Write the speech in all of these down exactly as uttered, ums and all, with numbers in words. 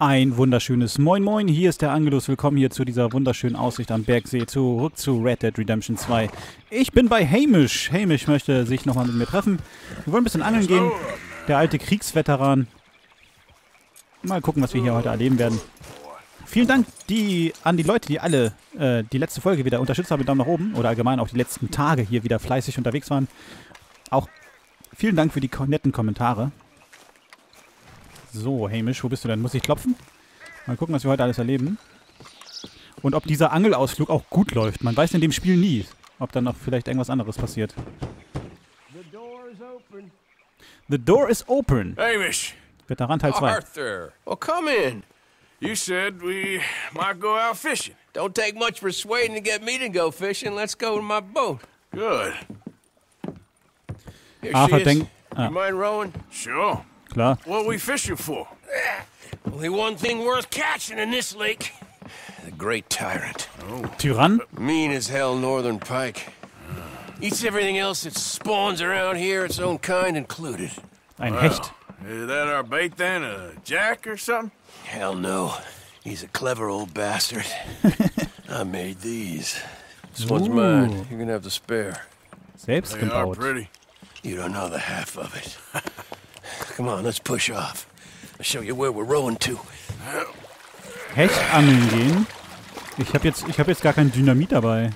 Ein wunderschönes Moin Moin, hier ist der Angelus, willkommen hier zu dieser wunderschönen Aussicht am Bergsee, zurück zu Red Dead Redemption zwei. Ich bin bei Hamish, Hamish möchte sich nochmal mit mir treffen, wir wollen ein bisschen angeln gehen, der alte Kriegsveteran. Mal gucken, was wir hier heute erleben werden. Vielen Dank die, an die Leute, die alle äh, die letzte Folge wieder unterstützt haben, mit Daumen nach oben, oder allgemein auch die letzten Tage hier wieder fleißig unterwegs waren. Auch vielen Dank für die netten Kommentare. So, Hamish, wo bist du denn? Muss ich klopfen? Mal gucken, was wir heute alles erleben. Und ob dieser Angelausflug auch gut läuft. Man weiß in dem Spiel nie, ob dann noch vielleicht irgendwas anderes passiert. The door is open. The door is open. Hamish. Veteran Teil zwei. Arthur, well, come in. You said we might go out fishing. Don't take much persuading to get me to go fishing. Let's go to my boat. Good. Here Arthur she is. Ah. You mind rowing? Sure. Klar. What are we fishing for? Only one thing worth catching in this lake. The Great Tyrant. Oh. Tyrann? Mean as hell northern pike. Eats everything else that spawns around here, its own kind included. Ein Hecht. Wow. Is that our bait then? A jack or something? Hell no. He's a clever old bastard. I made these. This one's mine. You're gonna have to spare. Selbst they are pretty. You don't know the half of it. Come on, let's push off. I'll show you where we're rowing to. Hecht angeln gehen. Ich habe jetzt, ich habe jetzt gar kein Dynamit dabei.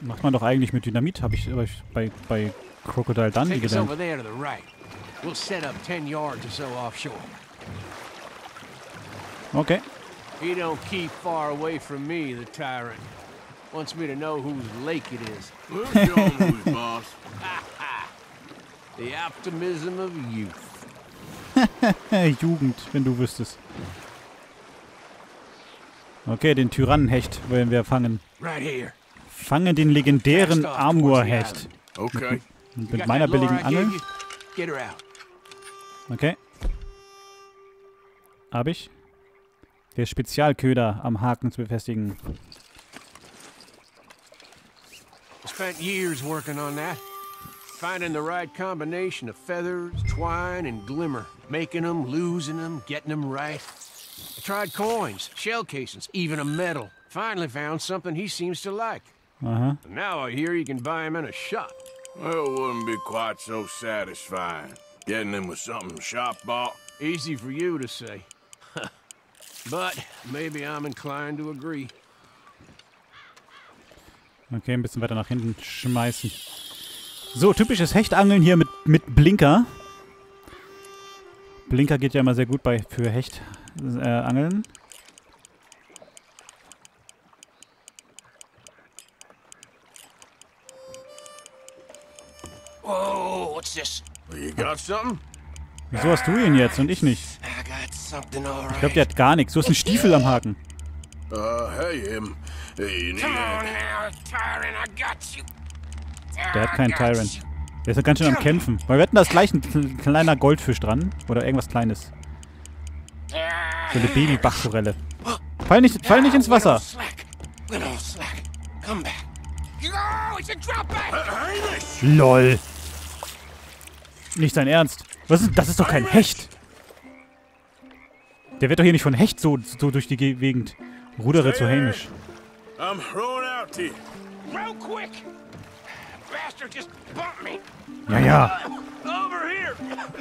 Macht man doch eigentlich mit Dynamit, habe ich bei bei Crocodile Dundee gedacht. Okay. He don't keep far away from me, the tyrant. Wants me to know whose lake it is. Who's your move, boss? The optimism of youth. Jugend, wenn du wüsstest. Okay, den Tyrannenhecht wollen wir fangen. Fange den legendären Amorhecht. Okay. Mit, mit meiner billigen Angel. Okay. Hab ich. Der Spezialköder am Haken zu befestigen. Spent years working on that. Finding the right combination of feathers, twine, and glimmer. Making them, losing them, getting them right. I tried coins, shell casings, even a medal. Finally found something he seems to like. Uh-huh. Now I hear you can buy him in a shop. Well, it wouldn't be quite so satisfying. Getting him with something shop bought. Easy for you to say. But maybe I'm inclined to agree. Okay, ein bisschen weiter nach hinten schmeißen. So, typisches Hechtangeln hier mit, mit Blinker. Blinker geht ja immer sehr gut bei für Hechtangeln. Äh, oh, what's this? You got something? Wieso hast du ihn jetzt und ich nicht? Ich glaube, der hat gar nichts. Du hast einen Stiefel am Haken. Uh, hey, um, hey, come on now, Tyrant, I got you. Der hat keinen Tyrant. Der ist ja ganz schön am Kämpfen. Weil wir hatten da gleich ein kleiner Goldfisch dran. Oder irgendwas Kleines. So eine Baby-Bachforelle. Fall nicht, fall nicht ins Wasser. LOL. Nicht sein Ernst. Was ist, das ist doch kein Hecht. Der wird doch hier nicht von Hecht so, so durch die Gegend. Rudere zu Hamish. Ja, ja.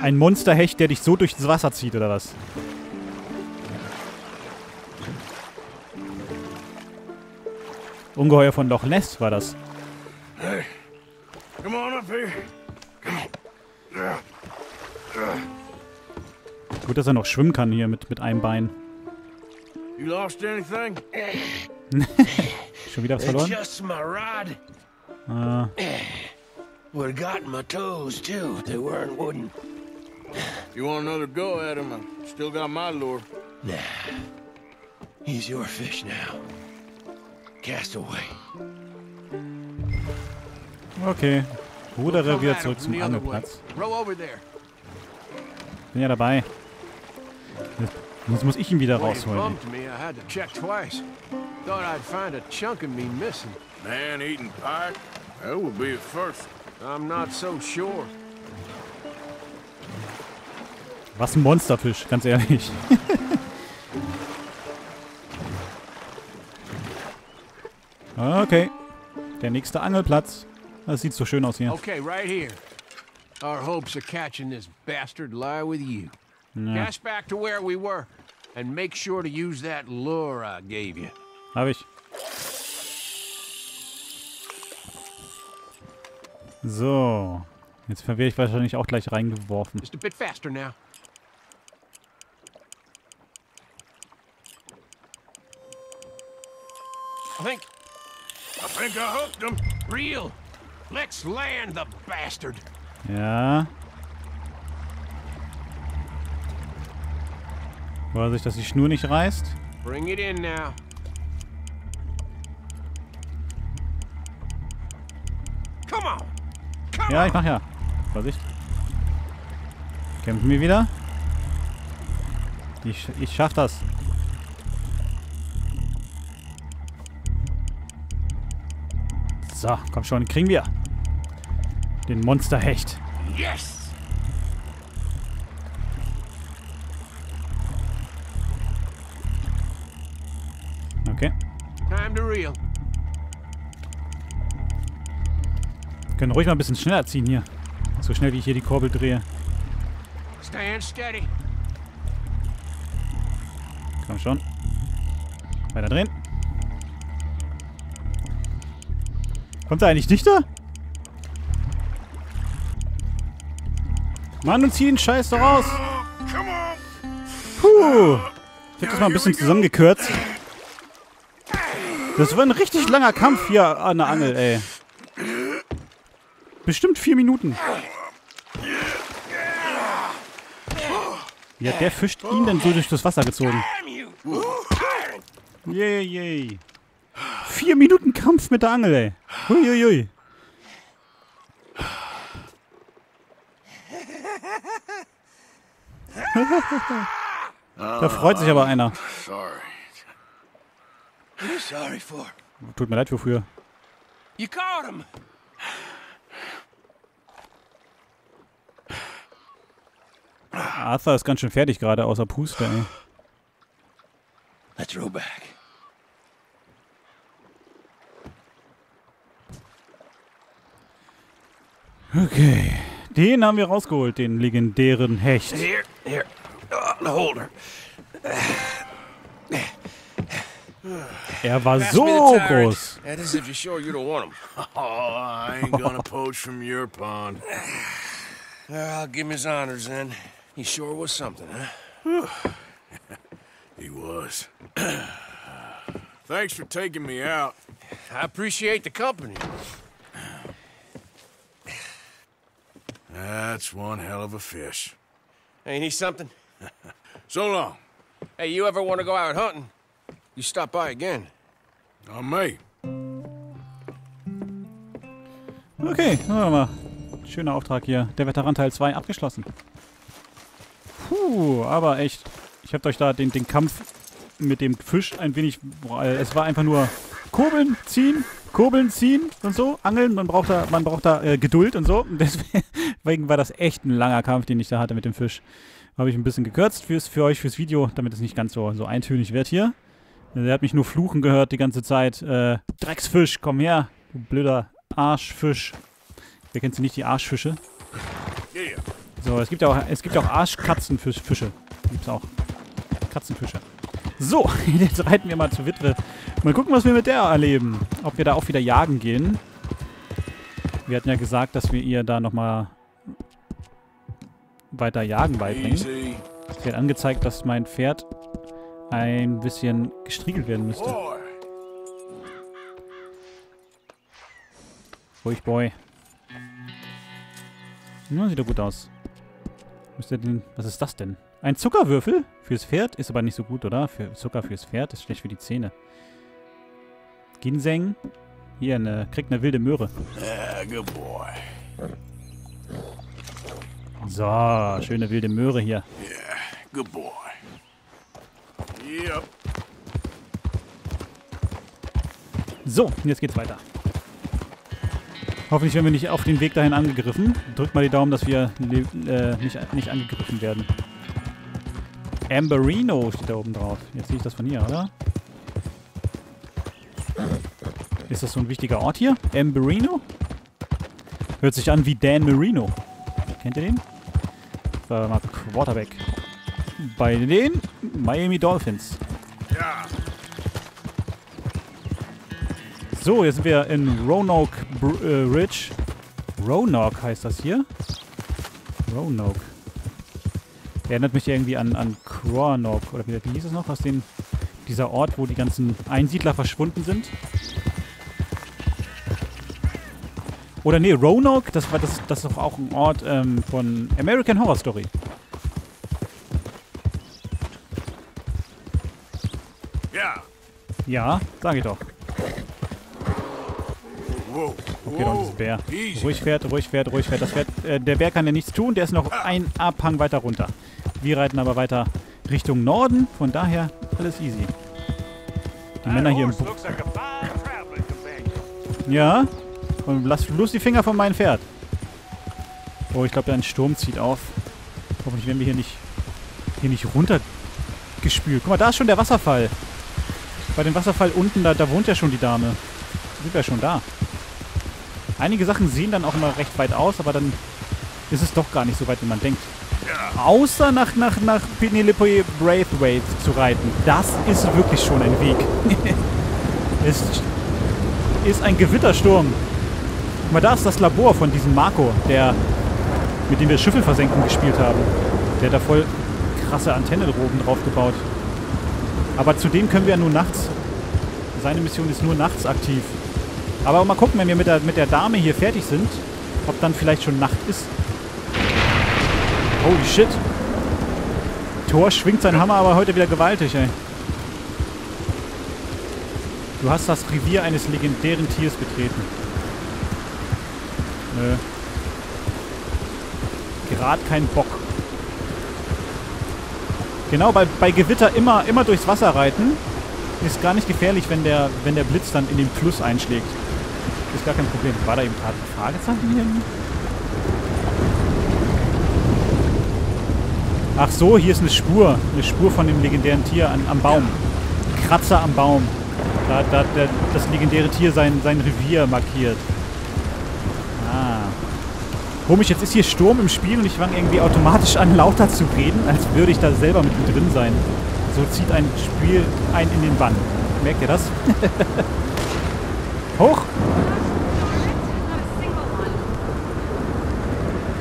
Ein Monsterhecht, der dich so durchs Wasser zieht, oder was? Ungeheuer von Loch Ness war das. Gut, dass er noch schwimmen kann hier mit, mit einem Bein. Schon wieder was verloren? Ah. Would got my toes too. They weren't wooden. You want another go at him? I still got my lure. Nah. He's your fish now. Cast away. Okay. Rudere wieder zurück zum Angelplatz. Bin ja dabei. Jetzt muss ich ihn wieder rausholen. Man eating pike? That would be a first. I'm not so sure. Was ein Monsterfisch, ganz ehrlich. Okay. Der nächste Angelplatz. Das sieht so schön aus hier. Okay, right here. Our hopes of catching this bastard lie with you. Cast back to where we were and make sure to use that lure I gave you. Hab ich. So. Jetzt werde ich wahrscheinlich auch gleich reingeworfen. Just a bit faster now. I think I think I hooked him. Real. Let's land the bastard. Ja. Vorsicht, dass die Schnur nicht reißt. Bring it in now. Come on. Come ja, ich mach ja. Vorsicht. Kämpfen wir wieder? Ich, ich schaff das. So, komm schon, kriegen wir den Monsterhecht. Yes! Okay. Time to reel. Können ruhig mal ein bisschen schneller ziehen hier. So schnell wie ich hier die Kurbel drehe. Stand steady. Komm schon. Weiter drehen. Kommt er eigentlich dichter? Mann, und zieh den Scheiß doch raus! Puh! Ich hab das mal ein bisschen zusammengekürzt. Das war ein richtig langer Kampf hier an der Angel, ey. Bestimmt vier Minuten. Ja, der Fisch ihn dann so durch das Wasser gezogen. Yay, yay. Vier Minuten Kampf mit der Angel, ey. Huiuiui. Da freut sich aber einer. Tut mir leid für früher. Arthur ist ganz schön fertig gerade, außer Puste, ey. Let's roll back. Okay, den haben wir rausgeholt, den legendären Hecht. Hier, hier. Er war so groß. That's one hell of a fish. Ain't he something? So long. Hey, you ever want to go out hunting? You stop by again. On me. Okay, warte mal. Schöner Auftrag hier. Der Veteran Teil zwei abgeschlossen. Puh, aber echt. Ich hab euch da den, den Kampf mit dem Fisch ein wenig... Es war einfach nur kurbeln, ziehen, kurbeln, ziehen und so. Angeln, man braucht da, man braucht da äh, Geduld und so. Und deswegen... Deswegen war das echt ein langer Kampf, den ich da hatte mit dem Fisch. Habe ich ein bisschen gekürzt fürs, für euch, fürs Video, damit es nicht ganz so, so eintönig wird hier. Der hat mich nur fluchen gehört die ganze Zeit. Äh, Drecksfisch, komm her, du blöder Arschfisch. Wer kennt sie nicht, die Arschfische? So, es gibt ja auch, es gibt ja auch Arschkatzenfische. Gibt's auch. Katzenfische. So, jetzt reiten wir mal zur Witwe. Mal gucken, was wir mit der erleben. Ob wir da auch wieder jagen gehen. Wir hatten ja gesagt, dass wir ihr da nochmal... weiter Jagen beibringen. Es wird angezeigt, dass mein Pferd ein bisschen gestriegelt werden müsste. Ruhig, Boy. Ja, sieht doch gut aus. Müsst ihr den, was ist das denn? Ein Zuckerwürfel fürs Pferd? Ist aber nicht so gut, oder? Für Zucker fürs Pferd ist schlecht für die Zähne. Ginseng. Hier, eine, kriegt eine wilde Möhre. Yeah, good boy. So, schöne wilde Möhre hier. Yeah, good boy. Yep. So, jetzt geht's weiter. Hoffentlich werden wir nicht auf dem Weg dahin angegriffen. Drückt mal die Daumen, dass wir äh, nicht, nicht angegriffen werden. Dan Marino steht da oben drauf. Jetzt sehe ich das von hier, oder? Ist das so ein wichtiger Ort hier? Dan Marino? Hört sich an wie Dan Marino. Kennt ihr den? Das war mal Quarterback. Bei den Miami Dolphins. Ja. So, jetzt sind wir in Roanoke Ridge. Roanoke heißt das hier. Roanoke. Erinnert mich irgendwie an, an Roanoke. Oder wie, wie hieß es noch? Aus dem, dieser Ort, wo die ganzen Einsiedler verschwunden sind. Oder nee, Roanoke, das war das, das ist doch auch ein Ort ähm, von American Horror Story. Ja. Ja, sag ich doch. Okay, da unten ist ein Bär. Ruhig fährt, ruhig fährt, ruhig fährt. Das fährt äh, der Bär kann ja nichts tun, der ist noch ein Abhang weiter runter. Wir reiten aber weiter Richtung Norden, von daher alles easy. Die Männer hier im Buch. Ja, und lass bloß die Finger von meinem Pferd. Oh, ich glaube, da ein Sturm zieht auf. Hoffentlich werden wir hier nicht, hier nicht runtergespült. Guck mal, da ist schon der Wasserfall. Bei dem Wasserfall unten, da, da wohnt ja schon die Dame. Sind wir schon da. Einige Sachen sehen dann auch immer recht weit aus, aber dann ist es doch gar nicht so weit, wie man denkt. Außer nach, nach, nach Penelope Braithwaite zu reiten. Das ist wirklich schon ein Weg. Es ist ein Gewittersturm. Guck mal, da ist das Labor von diesem Marco, der, mit dem wir Schiffe versenken gespielt haben. Der hat da voll krasse Antennen oben drauf gebaut. Aber zudem können wir ja nur nachts. Seine Mission ist nur nachts aktiv. Aber mal gucken, wenn wir mit der, mit der Dame hier fertig sind, ob dann vielleicht schon Nacht ist. Holy shit. Thor schwingt seinen Hammer aber heute wieder gewaltig, ey. Du hast das Revier eines legendären Tiers betreten. Nö. Gerade kein Bock. Genau, bei, bei Gewitter immer, immer durchs Wasser reiten. Ist gar nicht gefährlich, wenn der, wenn der Blitz dann in den Fluss einschlägt. Ist gar kein Problem. War da eben gerade ein Fragezeichen hier? Ach so, hier ist eine Spur. Eine Spur von dem legendären Tier an, am Baum. Kratzer am Baum. Da, da hat der, das legendäre Tier sein, sein Revier markiert. Ah. Komisch, jetzt ist hier Sturm im Spiel und ich fange irgendwie automatisch an, lauter zu reden, als würde ich da selber mit drin sein. So zieht ein Spiel ein in den Bann. Merkt ihr das? Hoch!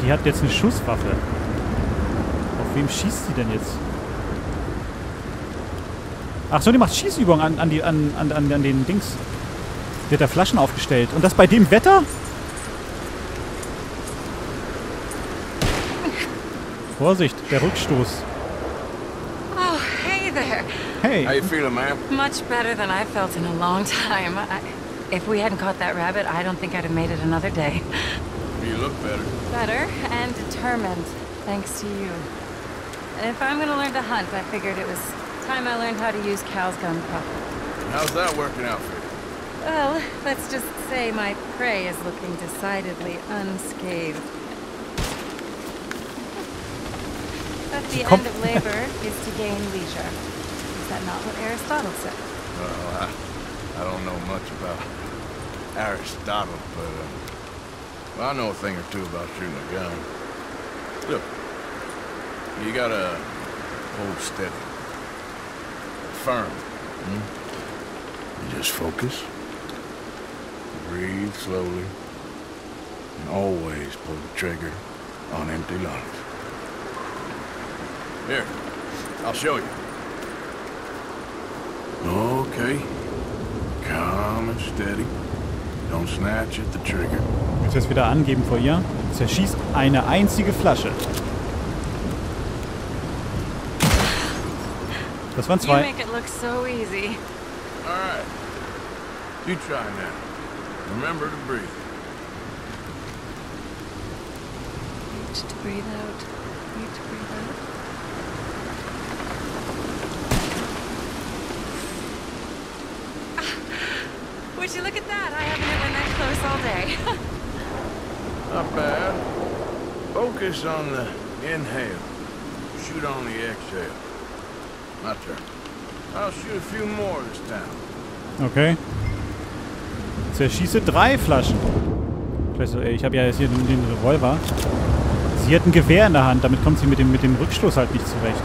Die hat jetzt eine Schusswaffe. Auf wem schießt sie denn jetzt? Ach so, die macht Schießübungen an, an, die, an, an, an den Dings. Die hat da Flaschen aufgestellt. Und das bei dem Wetter? Vorsicht, der Rückstoß. Hey. How you feeling, ma'am? Much better than I felt in a long time. I, if we hadn't caught that rabbit, I don't think I'd have made it another day. You look better. Better and determined, thanks to you. And if I'm gonna learn to hunt, I figured it was time I learned how to use Cal's gun properly. How's that working out for you? Well, let's just say my prey is looking decidedly unscathed. But the end of labor is to gain leisure. Is that not what Aristotle said? Well, I, I don't know much about Aristotle, but uh, well, I know a thing or two about shooting a gun. Look, you gotta hold steady, firm. Mm-hmm. You just focus, breathe slowly, and always pull the trigger on empty lungs. Here, I'll show you. Okay. Calm and steady. Don't snatch at the trigger. Jetzt wird es wieder angeben vor ihr. Zerschießt eine einzige Flasche. Das waren zwei. You make it look so easy. All right. You try now. Remember to breathe. Need to breathe out. Need to breathe out. Would you look at that? I haven't been that close all day. Not bad. Focus on the inhale. Shoot on the exhale. My turn. I'll shoot a few more this time. Okay. Zerschieße drei Flaschen. Vielleicht so, ey, ich habe ja jetzt hier den, den Revolver. Sie hat ein Gewehr in der Hand, damit kommt sie mit dem, mit dem Rückstoß halt nicht zurecht.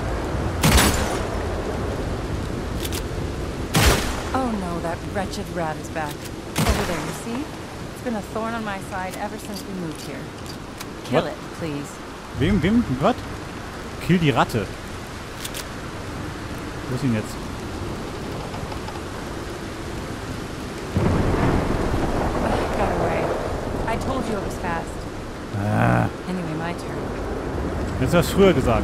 Oh no, that wretched rat is back. Over there, you see? It's been a thorn on my side ever since we moved here. Kill What? It, please. Wem, wem, was? Kill die Ratte. Wo ist ihn jetzt? Ah. Jetzt hast du es früher gesagt.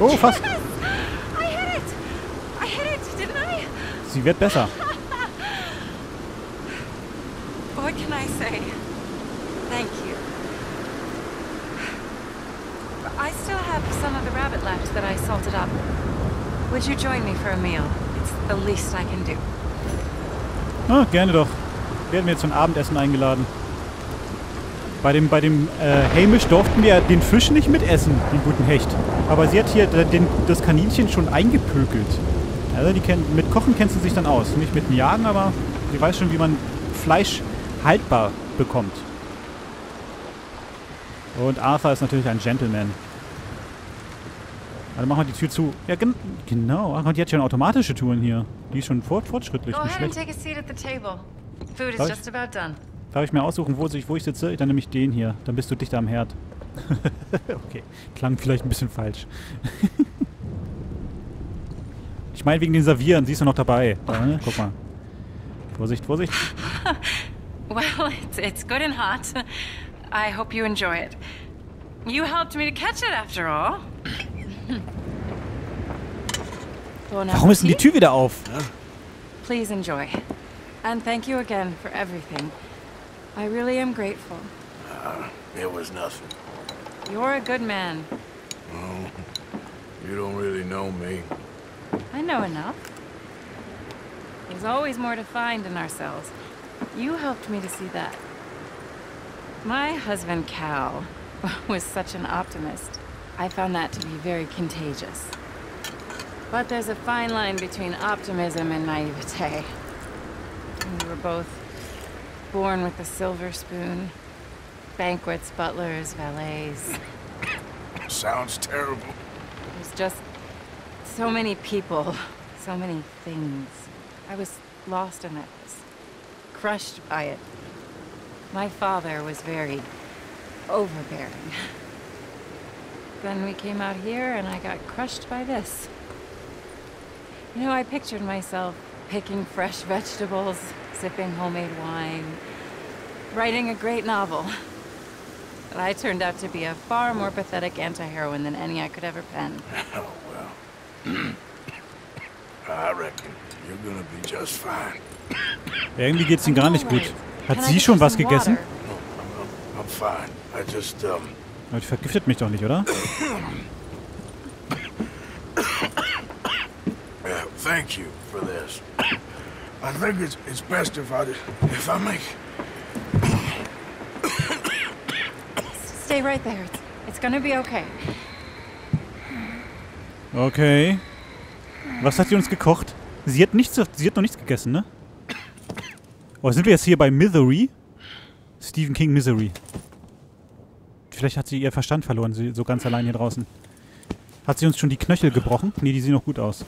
Oh, fast. Sie wird besser. What can I say? Thank you. I still have some of the rabbit left that I salted up. Would you join me for a meal? It's the least I can do. Ah, gerne doch. Werden wir jetzt zum Abendessen eingeladen. Bei dem, bei dem äh, Hamish durften wir den Fisch nicht mitessen, den guten Hecht. Aber sie hat hier den, das Kaninchen schon eingepökelt. Also die kennt, mit Kochen kennt sie sich dann aus. Nicht mit dem Jagen, aber sie weiß schon, wie man Fleisch haltbar bekommt. Und Arthur ist natürlich ein Gentleman. Also machen wir die Tür zu. Ja, gen genau. Ach, und die hat schon automatische Touren hier. Die ist schon fort fortschrittlich. Nicht schlecht. Darf ich, darf ich mir aussuchen, wo ich, wo ich sitze? Dann nehme ich den hier. Dann bist du dichter am Herd. Okay. Klang vielleicht ein bisschen falsch. Ich meine, wegen den Servieren. Sie ist ja noch dabei. Da, ne? Guck mal. Vorsicht, Vorsicht. Well, it's, it's good and hot. I hope you enjoy it. You helped me to catch it after all. Warum ist denn die Tür wieder auf? Please enjoy. And thank you again for everything. I really am grateful. Uh, it was nothing. You're a good man. Oh, you don't really know me. I know enough. There's always more to find in ourselves. You helped me to see that. My husband, Cal, was such an optimist. I found that to be very contagious. But there's a fine line between optimism and naivete. We were both born with a silver spoon. Banquets, butlers, valets. Sounds terrible. There's just so many people, so many things. I was lost in it, crushed by it. My father was very overbearing. Then we came out here and I got crushed by this. You know, I pictured myself picking fresh vegetables, sipping homemade wine, writing a great novel. But I turned out to be a far more pathetic anti-heroine than any I could ever pen. Oh, well. I reckon you're gonna be just fine. Irgendwie geht's ihm gar nicht gut. Hat sie schon was gegessen? I'm fine. I just, um... Aber die vergiftet mich doch nicht, oder? Thank you for this. I think it's, it's best if I, if I make... Stay right there. It's, it's gonna be okay. Okay. Was hat sie uns gekocht? Sie hat nichts, sie hat noch nichts gegessen, ne? Oh, sind wir jetzt hier bei Misery? Stephen King Misery. Vielleicht hat sie ihr Verstand verloren, sie so ganz allein hier draußen. Hat sie uns schon die Knöchel gebrochen? Nee, die sehen noch gut aus.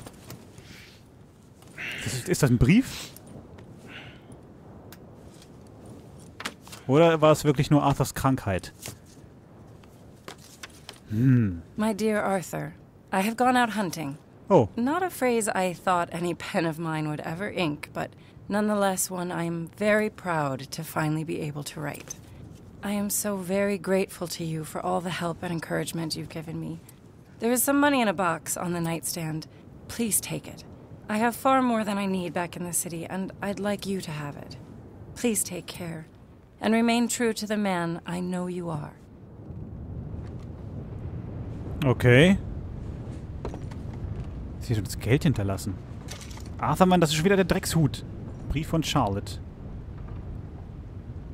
Ist, ist das ein Brief? Oder war es wirklich nur Arthurs Krankheit? Hm. My dear Arthur, I have gone out hunting. Oh. Not a phrase I thought any pen of mine would ever ink, but nonetheless one I am very proud to finally be able to write. I am so very grateful to you for all the help and encouragement you've given me. There is some money in a box on the nightstand. Please take it. I have far more than I need back in the city, and I'd like you to have it. Please take care, and remain true to the man I know you are. Okay. Sie hat uns Geld hinterlassen. Arthur, Mann, das ist schon wieder der Dreckshut. Brief von Charlotte.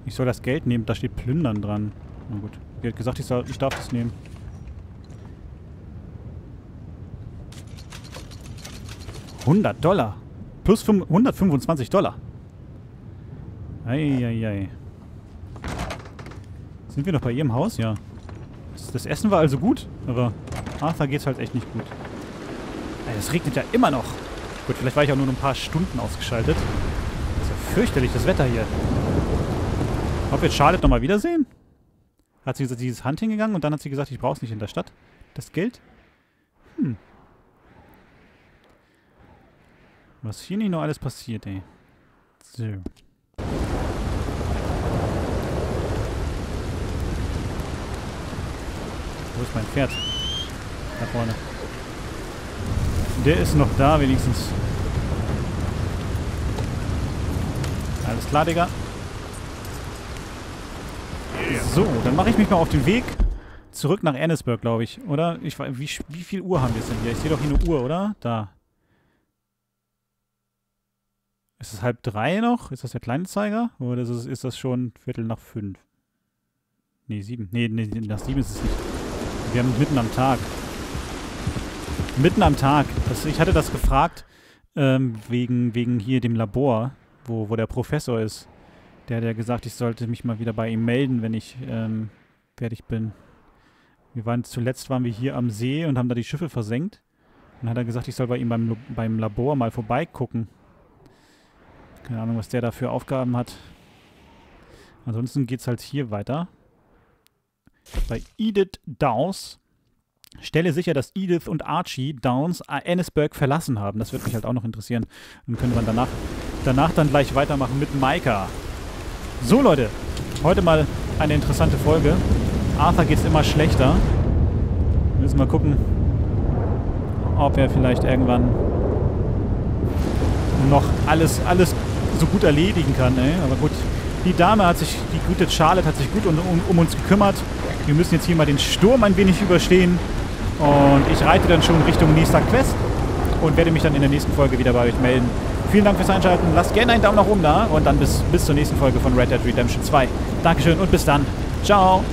Ich soll das Geld nehmen. Da steht Plündern dran. Na gut. Sie hat gesagt, ich, soll, ich darf das nehmen. hundert Dollar. Plus hundertfünfundzwanzig Dollar. Eieiei. Sind wir noch bei ihrem Haus? Ja. Das, das Essen war also gut, aber Arthur geht's halt echt nicht gut. Es regnet ja immer noch. Gut, vielleicht war ich auch nur ein paar Stunden ausgeschaltet. Das ist ja fürchterlich, das Wetter hier. Ob wir jetzt Charlotte nochmal wiedersehen? Hat sie gesagt, sie ist Hunting gegangen und dann hat sie gesagt, ich brauch's nicht in der Stadt. Das Geld? Hm. Was hier nicht noch alles passiert, ey. So. Wo ist mein Pferd? Da vorne. Der ist noch da, wenigstens. Alles klar, Digga. So, dann mache ich mich mal auf den Weg zurück nach Annesburg, glaube ich. Oder? Ich, wie, wie viel Uhr haben wir jetzt denn hier? Ich sehe doch hier eine Uhr, oder? Da. Ist es halb drei noch? Ist das der Kleinzeiger? Oder ist das, ist das schon Viertel nach fünf? Nee, sieben. Nee, nee, nach sieben ist es nicht. Wir haben mitten am Tag. Mitten am Tag. Das, ich hatte das gefragt, ähm, wegen, wegen hier dem Labor, wo, wo der Professor ist. Der hat ja gesagt, ich sollte mich mal wieder bei ihm melden, wenn ich ähm, fertig bin. Wir waren, zuletzt waren wir hier am See und haben da die Schiffe versenkt. Und dann hat er gesagt, ich soll bei ihm beim, beim Labor mal vorbeigucken. Keine Ahnung, was der da für Aufgaben hat. Ansonsten geht's halt hier weiter. Bei Edith Downs. Stelle sicher, dass Edith und Archie Downs Annesburg verlassen haben. Das würde mich halt auch noch interessieren. Dann können wir danach, danach dann gleich weitermachen mit Micah. So, Leute. Heute mal eine interessante Folge. Arthur geht's immer schlechter. Wir müssen mal gucken, ob er vielleicht irgendwann noch alles, alles so gut erledigen kann. Ey. Aber gut, die Dame hat sich, die gute Charlotte hat sich gut um, um, um uns gekümmert. Wir müssen jetzt hier mal den Sturm ein wenig überstehen. Und ich reite dann schon Richtung nächster Quest und werde mich dann in der nächsten Folge wieder bei euch melden. Vielen Dank fürs Einschalten. Lasst gerne einen Daumen nach oben da und dann bis, bis zur nächsten Folge von Red Dead Redemption zwei. Dankeschön und bis dann. Ciao.